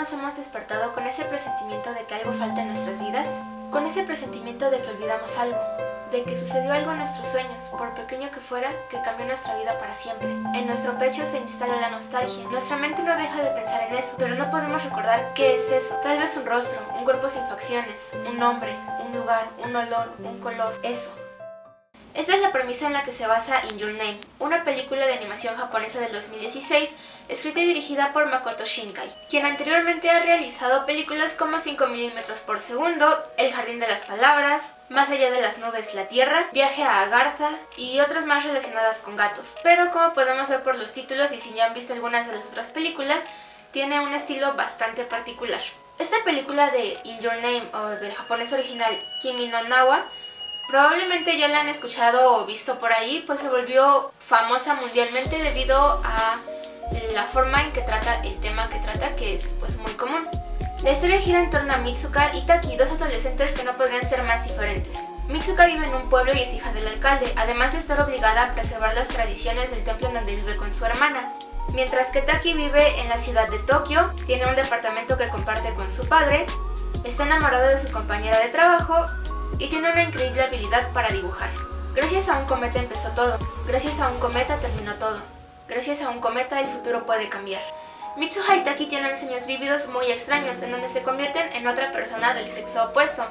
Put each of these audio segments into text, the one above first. nos hemos despertado con ese presentimiento de que algo falta en nuestras vidas? Con ese presentimiento de que olvidamos algo, de que sucedió algo en nuestros sueños, por pequeño que fuera, que cambió nuestra vida para siempre. En nuestro pecho se instala la nostalgia. Nuestra mente no deja de pensar en eso, pero no podemos recordar qué es eso. Tal vez un rostro, un cuerpo sin facciones, un nombre, un lugar, un olor, un color, eso. Esta es la premisa en la que se basa In Your Name, una película de animación japonesa del 2016, escrita y dirigida por Makoto Shinkai, quien anteriormente ha realizado películas como 5 mm/s, El Jardín de las Palabras, Más allá de las nubes, La Tierra, Viaje a Agartha y otras más relacionadas con gatos. Pero como podemos ver por los títulos y si ya han visto algunas de las otras películas, tiene un estilo bastante particular. Esta película de In Your Name, o del japonés original Kimi no Na wa, probablemente ya la han escuchado o visto por ahí, pues se volvió famosa mundialmente debido a la forma en que trata el tema que trata, que es pues muy común. La historia gira en torno a Mitsuha y Taki, dos adolescentes que no podrían ser más diferentes. Mitsuha vive en un pueblo y es hija del alcalde, además de estar obligada a preservar las tradiciones del templo en donde vive con su hermana. Mientras que Taki vive en la ciudad de Tokio, tiene un departamento que comparte con su padre, está enamorado de su compañera de trabajo y tiene una increíble habilidad para dibujar. Gracias a un cometa empezó todo, gracias a un cometa terminó todo, gracias a un cometa el futuro puede cambiar. Mitsuha y Taki tienen sueños vívidos muy extraños en donde se convierten en otra persona del sexo opuesto.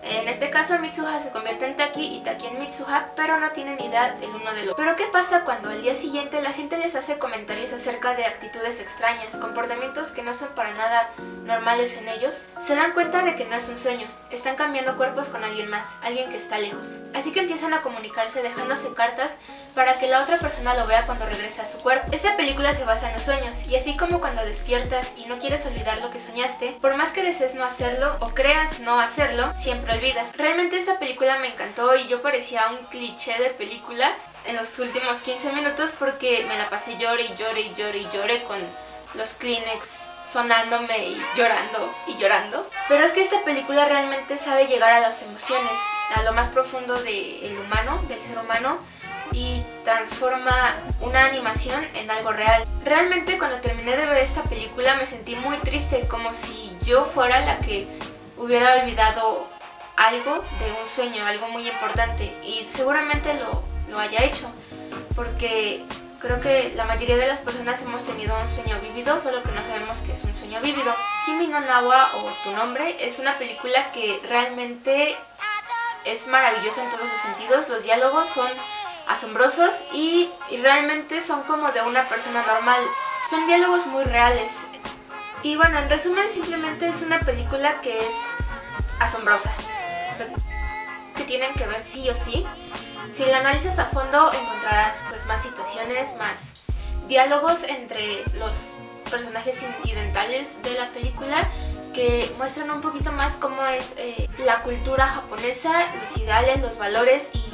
En este caso Mitsuha se convierte en Taki y Taki en Mitsuha, pero no tienen idea el uno del otro. Pero ¿qué pasa cuando al día siguiente la gente les hace comentarios acerca de actitudes extrañas, comportamientos que no son para nada normales en ellos? Se dan cuenta de que no es un sueño, están cambiando cuerpos con alguien más, alguien que está lejos. Así que empiezan a comunicarse dejándose cartas para que la otra persona lo vea cuando regrese a su cuerpo. Esta película se basa en los sueños, y así como cuando despiertas y no quieres olvidar lo que soñaste, por más que desees no hacerlo o creas no hacerlo, siempre olvidas. Realmente esta película me encantó y yo parecía un cliché de película en los últimos 15 minutos porque me la pasé lloré con los Kleenex sonándome y llorando. Pero es que esta película realmente sabe llegar a las emociones, a lo más profundo del humano, del ser humano, y transforma una animación en algo real. Realmente cuando terminé de ver esta película me sentí muy triste, como si yo fuera la que hubiera olvidado algo de un sueño, algo muy importante, y seguramente lo haya hecho, porque creo que la mayoría de las personas hemos tenido un sueño vívido, solo que no sabemos que es un sueño vívido. Kimi no Na wa, o Tu Nombre, es una película que realmente es maravillosa en todos los sentidos, los diálogos son asombrosos y realmente son como de una persona normal, son diálogos muy reales. Y bueno, en resumen, simplemente es una película que es asombrosa, que tienen que ver sí o sí. Si la analizas a fondo encontrarás pues más situaciones, más diálogos entre los personajes incidentales de la película que muestran un poquito más cómo es la cultura japonesa, los ideales, los valores y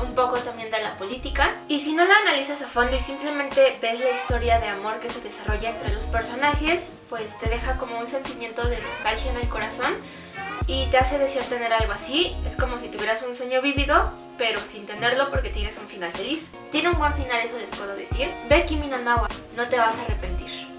un poco también de la política. Y si no la analizas a fondo y simplemente ves la historia de amor que se desarrolla entre los personajes, pues te deja como un sentimiento de nostalgia en el corazón y te hace desear tener algo así. Es como si tuvieras un sueño vívido, pero sin tenerlo porque tienes un final feliz. Tiene un buen final, eso les puedo decir. Ve Kimi no Na wa, no te vas a arrepentir.